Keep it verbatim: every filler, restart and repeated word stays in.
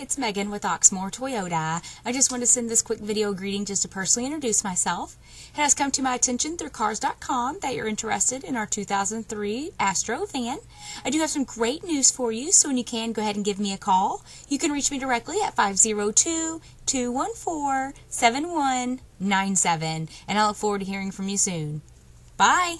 It's Megan with Oxmoor Toyota. I just wanted to send this quick video greeting just to personally introduce myself. It has come to my attention through cars dot com that you're interested in our two thousand three Astro van. I do have some great news for you, so when you can, go ahead and give me a call. You can reach me directly at five oh two, two one four, seven one nine seven, and I look forward to hearing from you soon. Bye!